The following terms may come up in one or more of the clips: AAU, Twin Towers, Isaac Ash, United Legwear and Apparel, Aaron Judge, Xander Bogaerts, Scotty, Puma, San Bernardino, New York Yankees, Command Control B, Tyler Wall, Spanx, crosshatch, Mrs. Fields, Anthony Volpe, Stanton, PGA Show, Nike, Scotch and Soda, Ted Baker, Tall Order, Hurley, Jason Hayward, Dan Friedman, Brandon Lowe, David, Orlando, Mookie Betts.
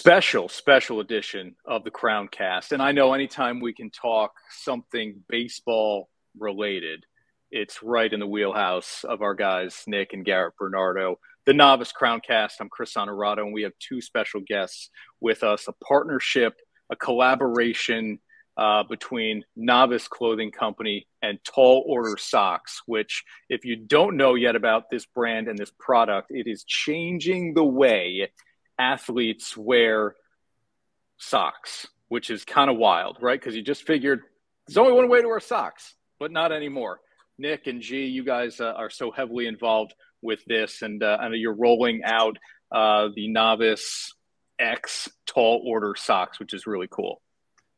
special edition of the CrownCast. And I know anytime we can talk something baseball related, it's right in the wheelhouse of our guys, Nick and Garrett Bernardo. The Novice CrownCast, I'm Chris Honorado, and we have two special guests with us, a partnership, a collaboration between Novice Clothing Company and Tall Order Socks, which if you don't know yet about this brand and this product, it is changing the way athletes wear socks, which is kind of wild, right? Because you just figured there's only one way to wear socks, but not anymore. Nick and G, you guys are so heavily involved with this, and I know you're rolling out the Novice X Tall Order Socks, which is really cool.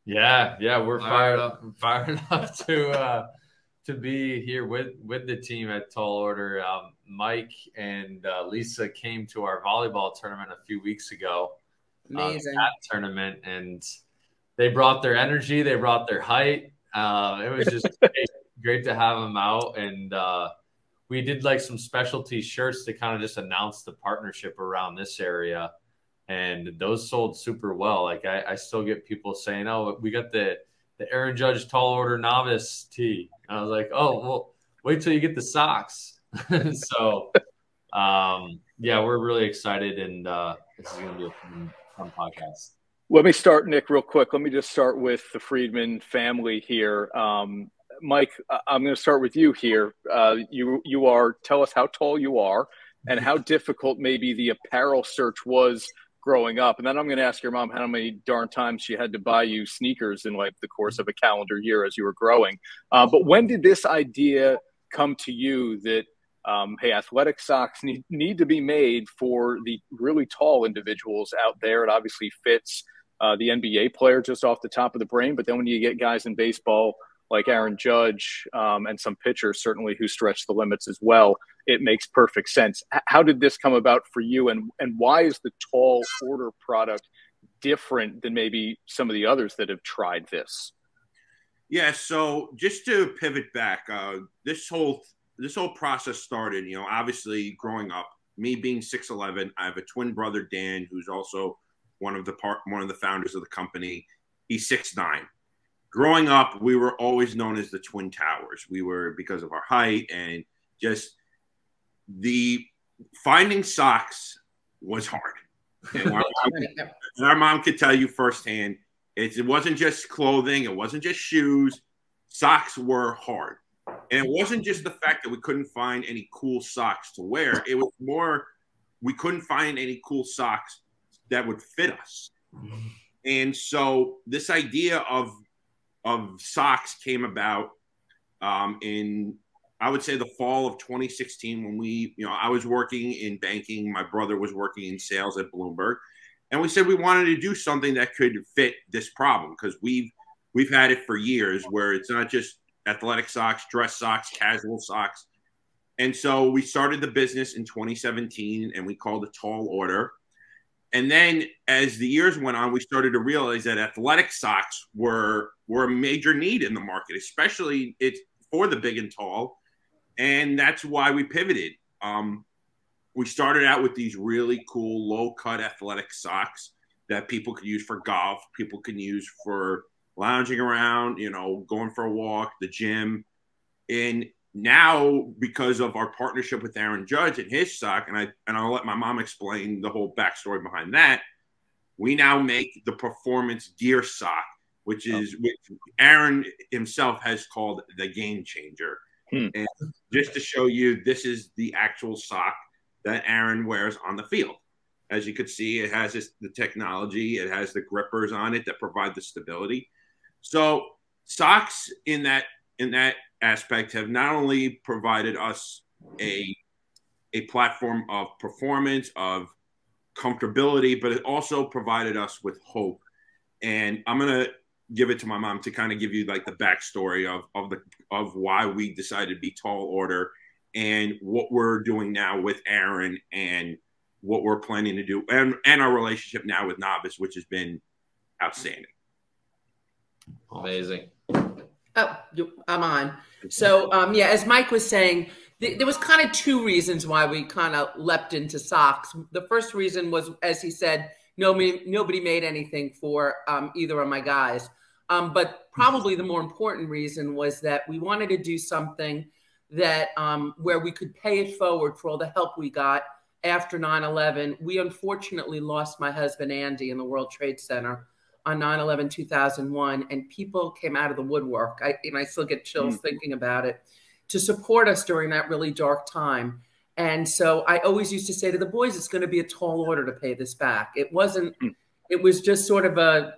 Yeah, we're fired up to be here with the team at Tall Order. Mike and Lisa came to our volleyball tournament a few weeks ago. Amazing tournament, and they brought their energy, they brought their height. It was just great to have them out, and we did like some specialty shirts to kind of just announce the partnership around this area, and those sold super well. Like I still get people saying, "Oh, we got the Aaron Judge Tall Order Novice tee." And I was like, "Oh, well, wait till you get the socks." So, yeah, we're really excited, and this is going to be a fun podcast. Let me start, Nick, real quick. Let me just start with the Friedman family here. Mike, I'm going to start with you here. You are, tell us how tall you are and how difficult maybe the apparel search was growing up. And then I'm going to ask your mom how many darn times she had to buy you sneakers in like the course of a calendar year as you were growing. But when did this idea come to you that, hey, athletic socks need to be made for the really tall individuals out there? It obviously fits the NBA player just off the top of the brain. But then when you get guys in baseball like Aaron Judge and some pitchers certainly who stretch the limits as well, it makes perfect sense. How did this come about for you, and why is the Tall Order product different than maybe some of the others that have tried this? Yeah, so just to pivot back, this whole process started, you know, obviously growing up, me being 6'11", I have a twin brother, Dan, who's also one of the founders of the company. He's 6'9". Growing up, we were always known as the Twin Towers. We were, because of our height and just the finding socks was hard. And our mom could tell you firsthand, it wasn't just clothing. It wasn't just shoes. Socks were hard. And it wasn't just the fact that we couldn't find any cool socks to wear. It was more we couldn't find any cool socks that would fit us. And so this idea of socks came about in, I would say, the fall of 2016 when we, you know, I was working in banking. My brother was working in sales at Bloomberg. And we said we wanted to do something that could fit this problem because we've had it for years where it's not just athletic socks, dress socks, casual socks. And so we started the business in 2017 and we called it Tall Order. And then as the years went on, we started to realize that athletic socks were a major need in the market, especially for the big and tall. And that's why we pivoted. We started out with these really cool low-cut athletic socks that people could use for golf, people can use for lounging around, you know, going for a walk, the gym. And now, because of our partnership with Aaron Judge and his sock, and I'll let my mom explain the whole backstory behind that, we now make the performance gear sock, which Aaron himself has called the game changer. And just to show you, this is the actual sock that Aaron wears on the field. As you could see, it has the technology. It has the grippers on it that provide the stability. So socks in that aspect have not only provided us a platform of performance, of comfortability, but it also provided us with hope. And I'm going to give it to my mom to kind of give you like the backstory of why we decided to be Tall Order and what we're doing now with Aaron and what we're planning to do and our relationship now with Novice, which has been outstanding. Amazing. Oh, I'm on. So, yeah, as Mike was saying, there was kind of two reasons why we kind of leapt into socks. The first reason was, as he said, Nobody made anything for either of my guys. But probably the more important reason was that we wanted to do something that where we could pay it forward for all the help we got after 9/11. We unfortunately lost my husband, Andy, in the World Trade Center on 9/11, 2001, and people came out of the woodwork. I still get chills thinking about it, to support us during that really dark time. And so I always used to say to the boys, it's going to be a tall order to pay this back. It wasn't, it was just sort of a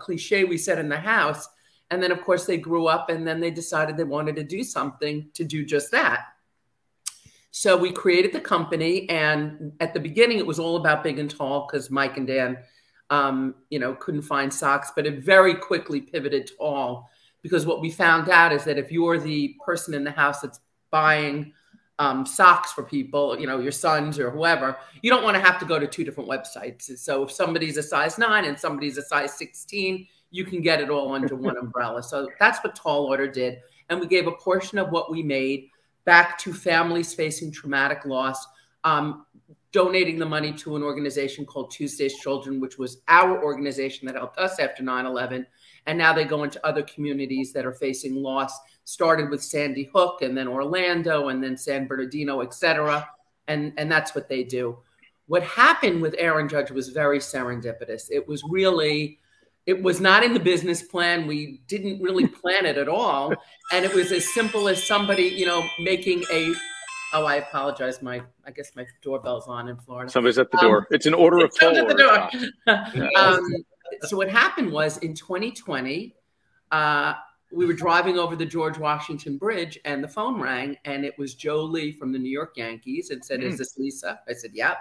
cliche we said in the house. And then of course they grew up and then they decided they wanted to do something to do just that. So we created the company, and at the beginning it was all about big and tall because Mike and Dan, couldn't find socks, but it very quickly pivoted to tall, because what we found out is that if you're the person in the house that's buying socks for people, your sons or whoever, you don't want to have to go to two different websites. And so if somebody's a size 9 and somebody's a size 16, you can get it all under one umbrella. So that's what Tall Order did. And we gave a portion of what we made back to families facing traumatic loss, donating the money to an organization called Tuesday's Children, which was our organization that helped us after 9/11. And now they go into other communities that are facing loss, started with Sandy Hook and then Orlando and then San Bernardino, et cetera. And that's what they do. What happened with Aaron Judge was very serendipitous. It was not in the business plan. We didn't really plan it at all. And it was as simple as somebody, making a... Oh, I apologize. I guess my doorbell's on in Florida. Somebody's at the door. It's an order of tall order. So what happened was in 2020, we were driving over the George Washington Bridge and the phone rang, and it was Joe Lee from the New York Yankees and said, "Is this Lisa?" I said, "Yep."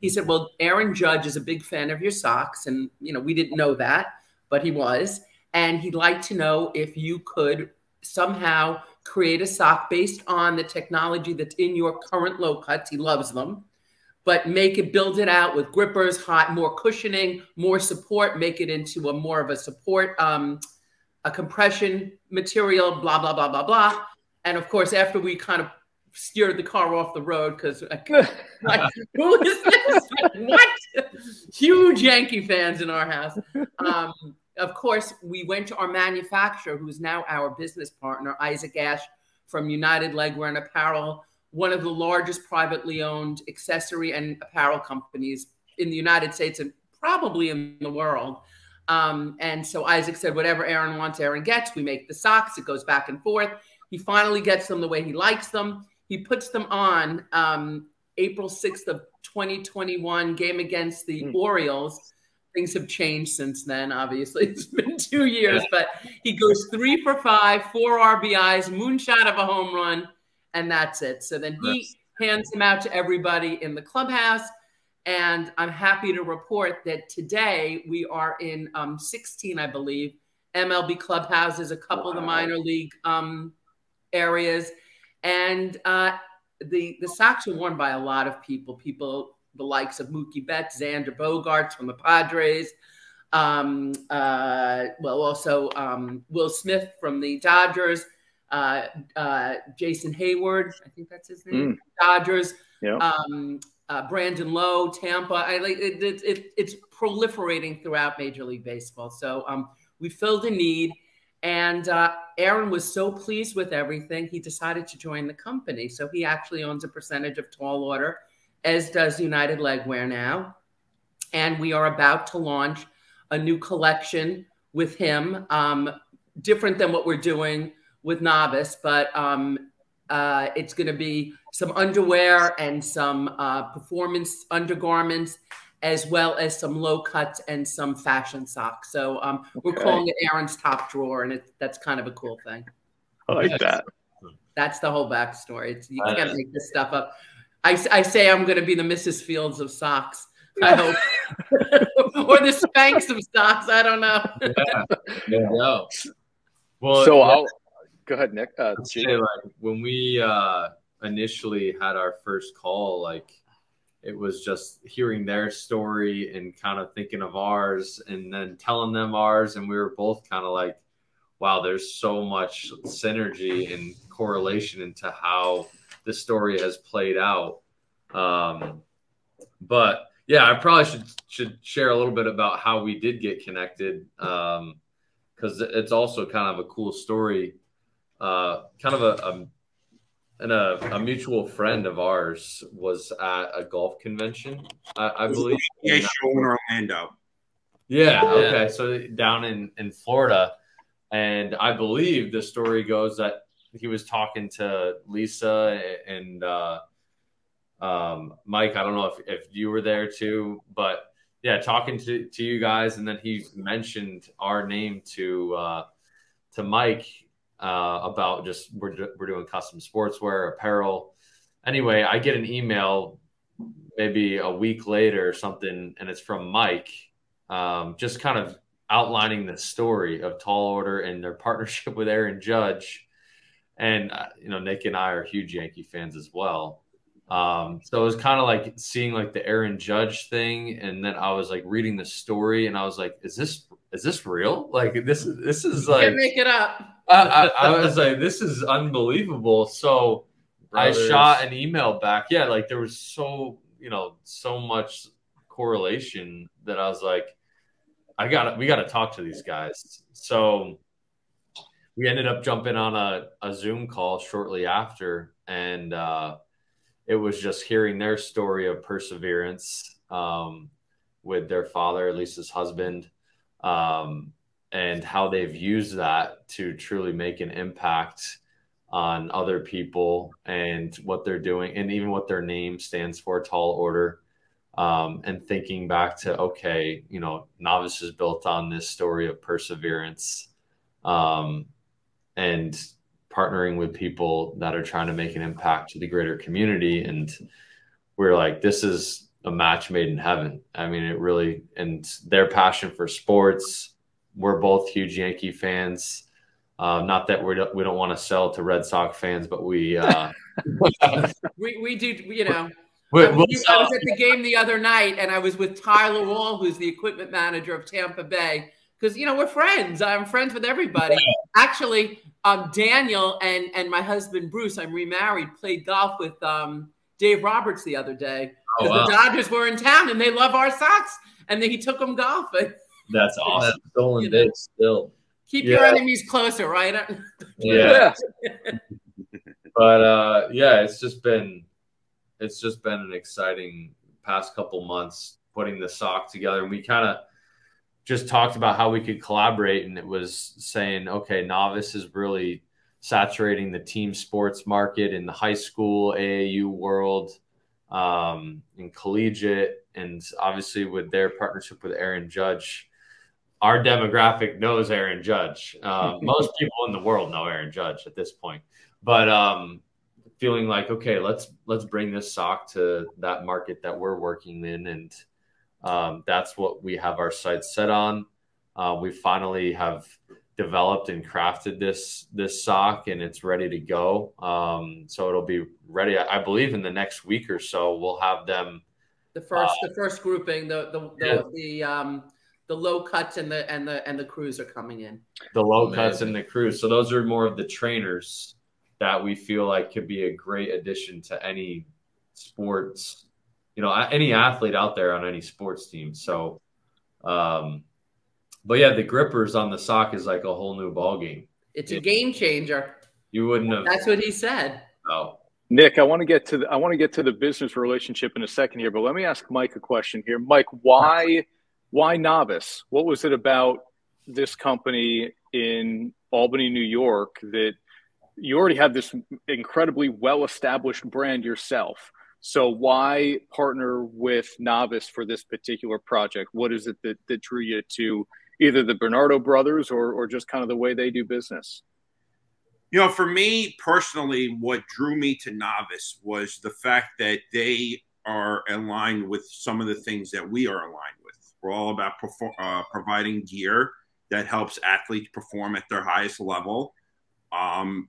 He said, "Well, Aaron Judge is a big fan of your socks." And, we didn't know that, but he was. And he'd like to know if you could somehow create a sock based on the technology that's in your current low cuts. He loves them, but build it out with grippers, more cushioning, more support, make it into more of a support, a compression material, blah, blah, blah, blah, blah. And of course, after we kind of steered the car off the road, because who is this? What? Huge Yankee fans in our house. Of course, we went to our manufacturer, who's now our business partner, Isaac Ash from United Legwear and Apparel, one of the largest privately owned accessory and apparel companies in the United States and probably in the world. And so Isaac said, whatever Aaron wants, Aaron gets. We make the socks. It goes back and forth. He finally gets them the way he likes them. He puts them on April 6th of 2021, game against the Orioles. Things have changed since then, obviously. It's been 2 years, but he goes 3 for 5, 4 RBIs, moonshot of a home run, and that's it. So then he hands him out to everybody in the clubhouse, and I'm happy to report that today we are in 16, I believe, MLB clubhouses, a couple of the minor league areas, and the socks are worn by a lot of people, the likes of Mookie Betts, Xander Bogaerts from the Padres, Will Smith from the Dodgers, Jason Hayward, I think that's his name, Dodgers, Brandon Lowe, Tampa. It's proliferating throughout Major League Baseball. So we filled a need, and Aaron was so pleased with everything, he decided to join the company. So he actually owns a percentage of Tall Order, as does United Legwear now. And we are about to launch a new collection with him, different than what we're doing with NOVUS, but it's going to be some underwear and some performance undergarments, as well as some low cuts and some fashion socks. So we're calling it Aaron's Top Drawer, and that's kind of a cool thing. I like that. That's the whole backstory. You can't make this stuff up. I say I'm going to be the Mrs. Fields of socks, I hope, or the Spanx of socks. I don't know. No. Well, so I'll go ahead, Nick. When we initially had our first call, it was just hearing their story and kind of thinking of ours, and then telling them ours, and we were both kind of like, "Wow, there's so much synergy and correlation into how." The story has played out, but Yeah, I probably should share a little bit about how we did get connected, because it's also kind of a cool story, kind of a mutual friend of ours was at a golf convention, I believe. PGA Show in Orlando. Yeah. Okay. So down in Florida, and I believe the story goes that he was talking to Lisa and Mike. I don't know if you were there too, but yeah, talking to you guys, and then he mentioned our name to Mike about just we're doing custom sportswear, apparel. Anyway, I get an email maybe a week later or something, and it's from Mike. Just kind of outlining the story of Tall Order and their partnership with Aaron Judge. And, you know, Nick and I are huge Yankee fans as well. So it was kind of like seeing like the Aaron Judge thing. And then I was like reading the story and I was like, is this real? Like this is like, you can make it up. I was like, this is unbelievable. So brothers. I shot an email back. Yeah. Like there was so much correlation that I was like, we got to talk to these guys. So we ended up jumping on a Zoom call shortly after. And, it was just hearing their story of perseverance, with their father, Lisa's husband, and how they've used that to truly make an impact on other people and what they're doing and even what their name stands for, Tall Order. And thinking back to, okay, you know, NOVUS is built on this story of perseverance, and partnering with people that are trying to make an impact to the greater community. And we're like, this is a match made in heaven. I mean, it really, and their passion for sports, we're both huge Yankee fans. Not that we don't want to sell to Red Sox fans, but we do, you know. I was at the game the other night, and I was with Tyler Wall, who's the equipment manager of Tampa Bay, because, you know, we're friends. I'm friends with everybody. Yeah. Actually, Daniel and my husband, Bruce, I'm remarried, played golf with Dave Roberts the other day. Because the Dodgers were in town, and they love our Sox, and then he took them golfing. That's awesome. That's stolen big still. Keep your enemies closer, right? Yeah. But, yeah, it's just been an exciting past couple months putting the sock together. And we kind of just talked about how we could collaborate. And it was saying, okay, NOVUS is really saturating the team sports market in the high school, AAU world, and collegiate. And obviously with their partnership with Aaron Judge, our demographic knows Aaron Judge. Most people in the world know Aaron Judge at this point, but, feeling like, okay, let's bring this sock to that market that we're working in. And that's what we have our sights set on. We finally have developed and crafted this sock, and it's ready to go. So it'll be ready, I believe, in the next week or so. We'll have them. The first grouping, the low cuts and the crews are coming in. The low cuts and the crews. So those are more of the trainers that we feel like could be a great addition to any sports, you know, any athlete out there on any sports team. So, but yeah, the grippers on the sock is like a whole new ballgame. It's a game changer. You wouldn't have. That's what he said. Oh, Nick, I want to get to the business relationship in a second here, but let me ask Mike a question here. Mike, why NOVUS? What was it about this company in Albany, New York, that you already have this incredibly well-established brand yourself? So why partner with NOVUS for this particular project? What is it that drew you to either the Bernardo brothers or just kind of the way they do business? You know, for me personally, what drew me to NOVUS was the fact that they are aligned with some of the things that we are aligned with. We're all about providing gear that helps athletes perform at their highest level.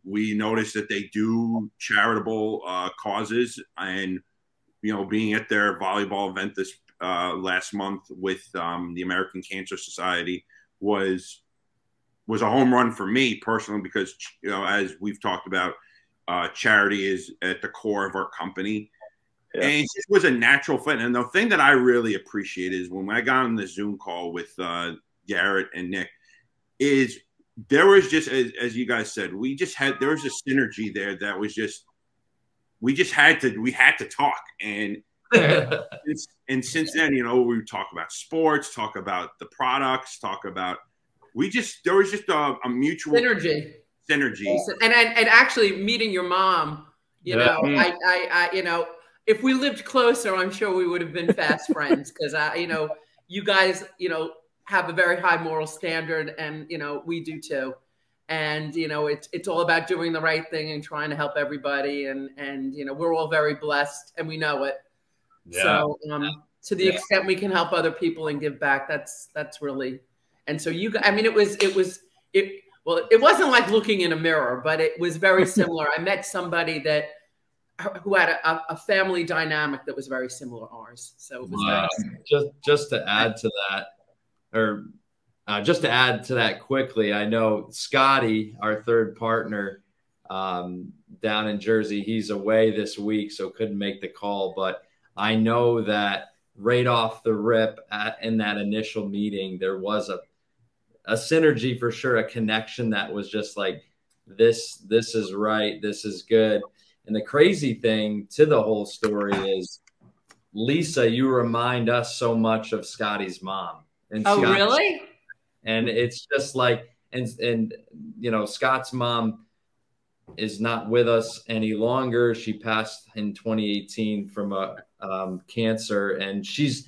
We noticed that they do charitable causes, and, you know, being at their volleyball event this last month with the American Cancer Society was a home run for me personally, because, you know, as we've talked about, charity is at the core of our company. Yeah. And it just was a natural fit. And the thing that I really appreciate is when I got on the Zoom call with Garrett and Nick is there was just, as you guys said, we just had, there was a synergy there that was just, we had to talk. And, and since then, you know, we talk about sports, talk about the products, talk about, we just, there was just a mutual synergy. And actually meeting your mom, you know, I you know, if we lived closer, I'm sure we would have been fast friends because, you know, you guys, you know, have a very high moral standard and, you know, we do too. And, you know, it's all about doing the right thing and trying to help everybody. And you know, we're all very blessed and we know it. Yeah. So to the extent we can help other people and give back, that's really. And so you, I mean, it was, well, it wasn't like looking in a mirror, but it was very similar. I met somebody who had a family dynamic that was very similar to ours. So it was just to add to that, or just to add to that quickly, I know Scotty, our third partner down in Jersey, he's away this week, so couldn't make the call. But I know that right off the rip in that initial meeting, there was a synergy for sure, a connection that was just like, this is right, this is good. And the crazy thing to the whole story is, Lisa, you remind us so much of Scotty's mom. And really? And it's just like, and you know, Scott's mom is not with us any longer. She passed in 2018 from a cancer, and she's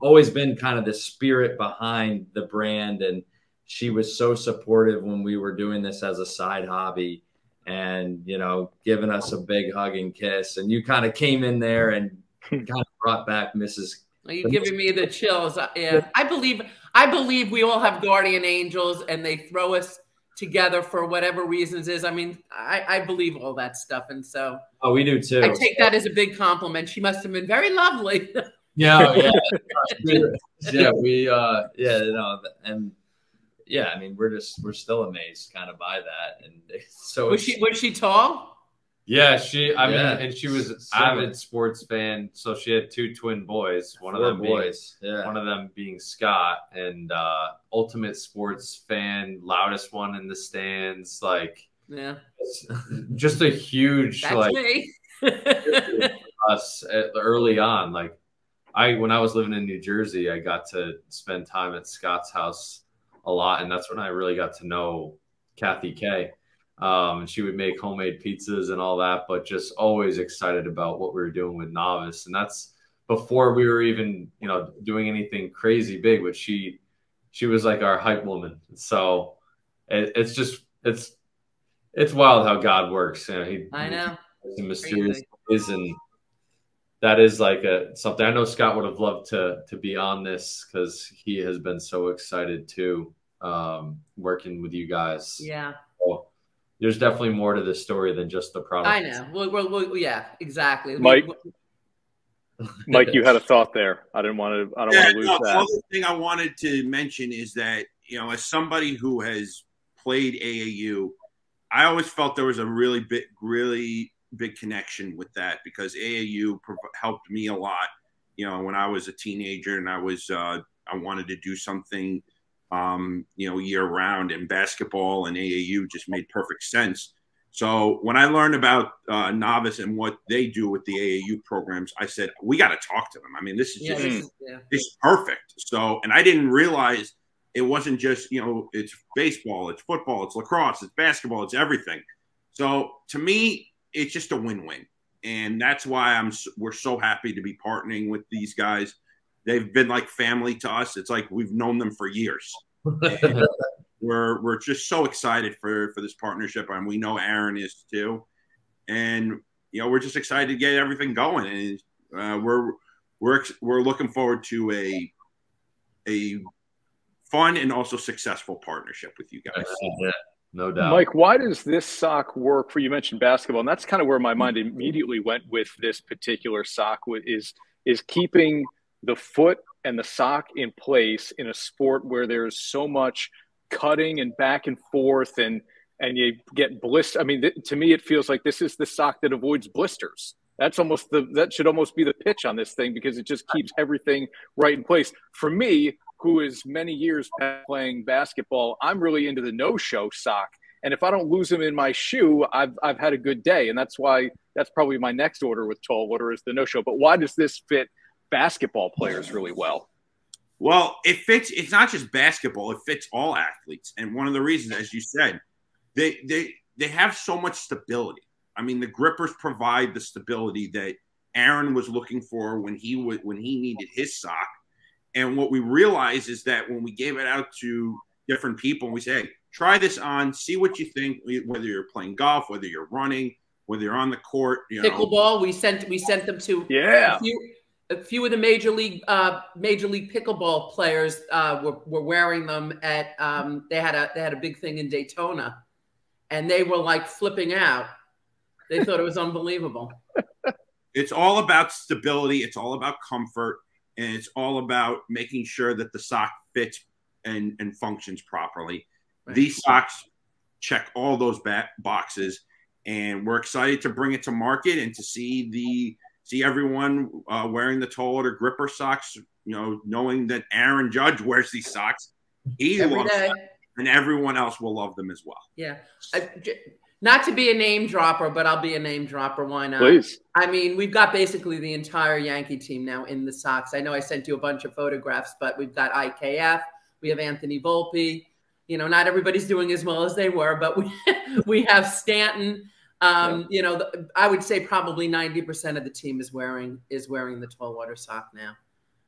always been kind of the spirit behind the brand, and she was so supportive when we were doing this as a side hobby. And, you know, giving us a big hug and kiss. And you kind of came in there and kind of brought back Mrs. Well, you're giving me the chills. Yeah. I believe we all have guardian angels and they throw us together for whatever reasons is. I mean, I believe all that stuff. And so. Oh, we do too. I take that as a big compliment. She must have been very lovely. Yeah. Yeah. Yeah, I mean, we're still amazed kind of by that. And so was she tall? Yeah, and she was an avid sports fan. So she had two twin boys, one of them being Scott, and ultimate sports fan, loudest one in the stands, like just a huge like me. Us early on. Like when I was living in New Jersey, I got to spend time at Scott's house a lot, and that's when I really got to know Kathy Kay. She would make homemade pizzas and all that, but just always excited about what we were doing with Novus. And that's before we were even, you know, doing anything crazy big, but she was like our hype woman. So it's wild how God works. You know, he mysterious ways, and that is like something I know Scott would have loved to be on this, because he has been so excited too, working with you guys. Yeah. So there's definitely more to this story than just the product. I know. Well, yeah, exactly. Mike, you had a thought there. I don't want to lose that. The other thing I wanted to mention is that, you know, as somebody who has played AAU, I always felt there was a really big connection with that, because AAU helped me a lot, you know, when I was a teenager and I was I wanted to do something you know, year round, and basketball and AAU just made perfect sense. So when I learned about Novus and what they do with the AAU programs, I said, we got to talk to them. I mean, this is it's perfect. So, and I didn't realize it wasn't just, you know, it's baseball, it's football, it's lacrosse, it's basketball, it's everything. So to me, it's just a win-win, and that's why we're so happy to be partnering with these guys. They've been like family to us. It's like we've known them for years. We're just so excited for this partnership, and we know Aaron is too. And you know, we're just excited to get everything going, and we're looking forward to a fun and also successful partnership with you guys. No doubt. Mike, why does this sock work for you? You mentioned basketball, and that's kind of where my mind immediately went with this particular sock, is keeping the foot and the sock in place in a sport where there's so much cutting and back and forth, and you get blisters. I mean, to me, it feels like this is the sock that avoids blisters. That's almost that should almost be the pitch on this thing, because it just keeps everything right in place. For me, who is many years playing basketball, I'm really into the no-show sock. And if I don't lose them in my shoe, I've had a good day. And that's why that's probably my next order with Tall Order is the no-show. But why does this fit basketball players really well? Well, it fits. It's not just basketball. It fits all athletes. And one of the reasons, as you said, they have so much stability. I mean, the grippers provide the stability that Aaron was looking for when he needed his sock. And what we realized is that when we gave it out to different people, and we say, hey, try this on, see what you think, whether you're playing golf, whether you're running, whether you're on the court. You know. Pickleball, we sent them to a few of the major league pickleball players were wearing them at they had a big thing in Daytona, and they were like flipping out. They thought it was unbelievable. It's all about stability. It's all about comfort. And it's all about making sure that the sock fits and functions properly. Right. These socks check all those boxes. And we're excited to bring it to market and to see everyone wearing the Tall Order gripper socks, you know, knowing that Aaron Judge wears these socks. He loves them, and everyone else will love them as well. Yeah. Not to be a name dropper, but I'll be a name dropper. Why not? Please. I mean, we've got basically the entire Yankee team now in the socks. I know I sent you a bunch of photographs, but we've got IKF. We have Anthony Volpe. You know, not everybody's doing as well as they were, but we have Stanton. You know, I would say probably 90% of the team is wearing the Tall Order sock now.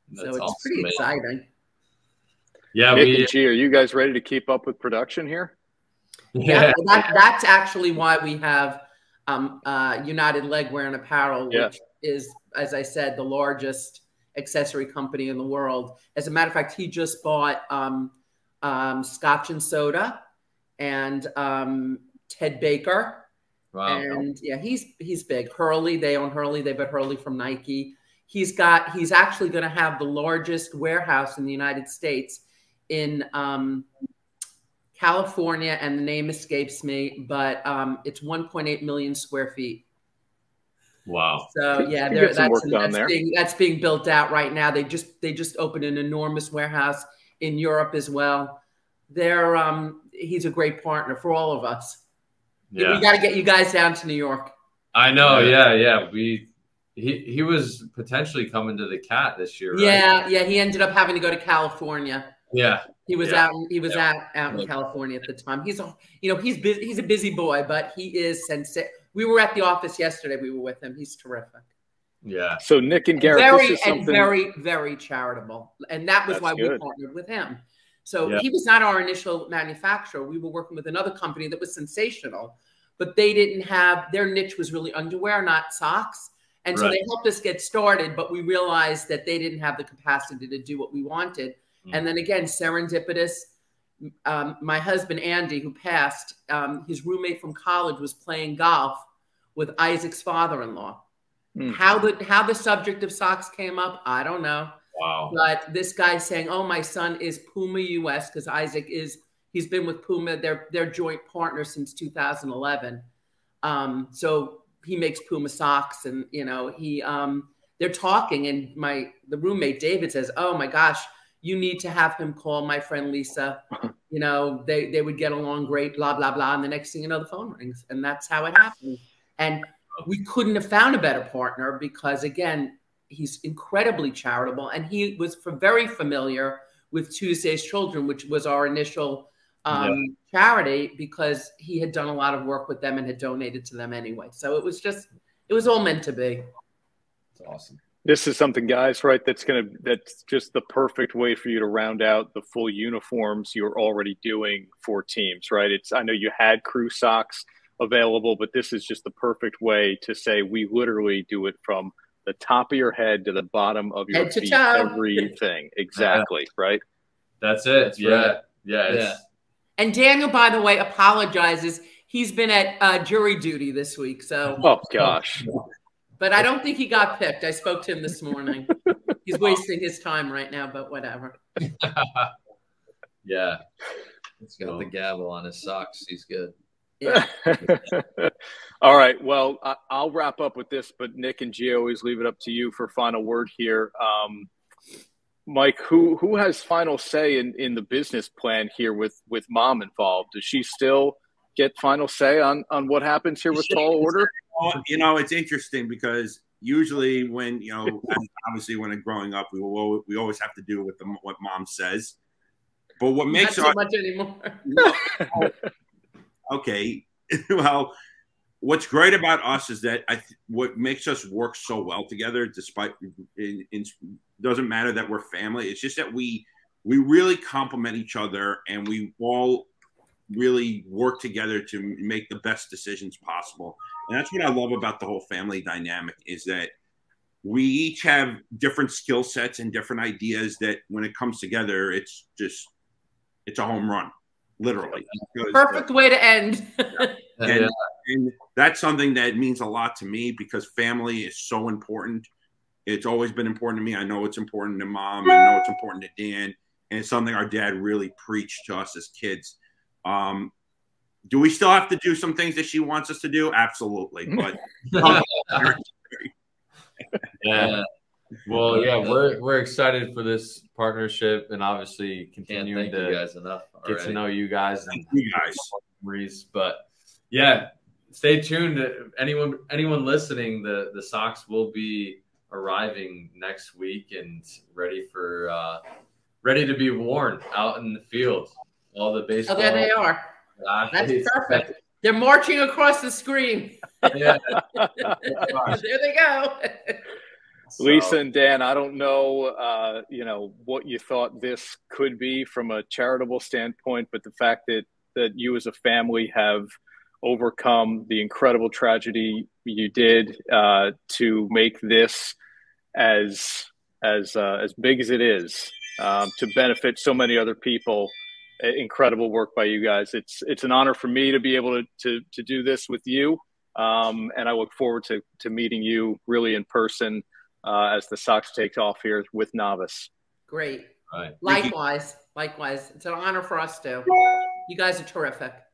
That's so it's awesome, pretty exciting. Yeah, Nick and G, are you guys ready to keep up with production here? Yeah, that's actually why we have United Legwear and Apparel, which is, as I said, the largest accessory company in the world. As a matter of fact, he just bought Scotch and Soda and Ted Baker. Wow. And yeah, he's big. Hurley, they own Hurley. They bought Hurley from Nike. He's actually going to have the largest warehouse in the United States in California, and the name escapes me, but it's 1.8 million square feet. Wow. So yeah, that's being built out right now. They just opened an enormous warehouse in Europe as well. He's a great partner for all of us. Yeah. We got to get you guys down to New York. I know. Yeah. He was potentially coming to the Cat this year. Yeah. Right? Yeah. He ended up having to go to California. Yeah. He was out in California at the time. He's a busy boy, but he is sensitive. We were at the office yesterday. We were with him. He's terrific. Yeah. So Nick and Garrett, very, very charitable. And that was why we partnered with him. So he was not our initial manufacturer. We were working with another company that was sensational, but they didn't have, their niche was really underwear, not socks. And so they helped us get started, but we realized that they didn't have the capacity to do what we wanted. And then again, serendipitous, my husband, Andy, who passed, his roommate from college was playing golf with Isaac's father-in-law. Mm. How the subject of socks came up, I don't know. Wow. But this guy saying, oh, my son is Puma US, because Isaac he's been with Puma. They're joint partners since 2011. So he makes Puma socks, and, you know, they're talking. And the roommate, David, says, oh, my gosh, you need to have him call my friend Lisa. You know, they would get along great, blah, blah, blah. And the next thing you know, the phone rings. And that's how it happened. And we couldn't have found a better partner because, again, he's incredibly charitable. And he was very familiar with Tuesday's Children, which was our initial charity, because he had done a lot of work with them and had donated to them anyway. So it was all meant to be. It's awesome. This is something, guys, right, that's just the perfect way for you to round out the full uniforms you're already doing for teams, right? I know you had crew socks available, but this is just the perfect way to say we literally do it from the top of your head to the bottom of your feet, everything. Exactly, right? That's it. That's right. Yeah. And Daniel, by the way, apologizes. He's been at jury duty this week, so. Oh, gosh. But I don't think he got picked. I spoke to him this morning. He's wasting his time right now, but whatever. He's got the gavel on his socks. He's good. Yeah. All right. Well, I'll wrap up with this, but Nick and Gio, always leave it up to you for final word here. Mike, who has final say in the business plan here with mom involved? Does she still get final say on what happens here with Tall Order? You know, it's interesting because usually when, you know, obviously when I'm growing up, we always have to do with what mom says. But what makes not so much anymore. Okay. Well, what's great about us is that what makes us work so well together, despite it doesn't matter that we're family. It's just that we really complement each other and we all really work together to make the best decisions possible. And that's what I love about the whole family dynamic is that we each have different skill sets and different ideas that when it comes together, it's a home run. Literally. Perfect way to end. And that's something that means a lot to me because family is so important. It's always been important to me. I know it's important to mom. I know it's important to Dan. And it's something our dad really preached to us as kids. Do we still have to do some things that she wants us to do? Absolutely. But yeah. Well, yeah, we're excited for this partnership and obviously continuing to you guys enough get to know you guys. Thank you guys. But yeah, stay tuned. Anyone listening, the socks will be arriving next week and ready to be worn out in the field. All the baseball. Oh, there they are. That's perfect. They're marching across the screen. Yeah. There they go. Lisa and Dan, I don't know, you know, what you thought this could be from a charitable standpoint, but the fact that you as a family have overcome the incredible tragedy you did to make this as big as it is to benefit so many other people. Incredible work by you guys. It's an honor for me to be able to do this with you, and I look forward to meeting you really in person. As the Sox take off here with NOVUS. Great. Right. Likewise. It's an honor for us, too. You guys are terrific.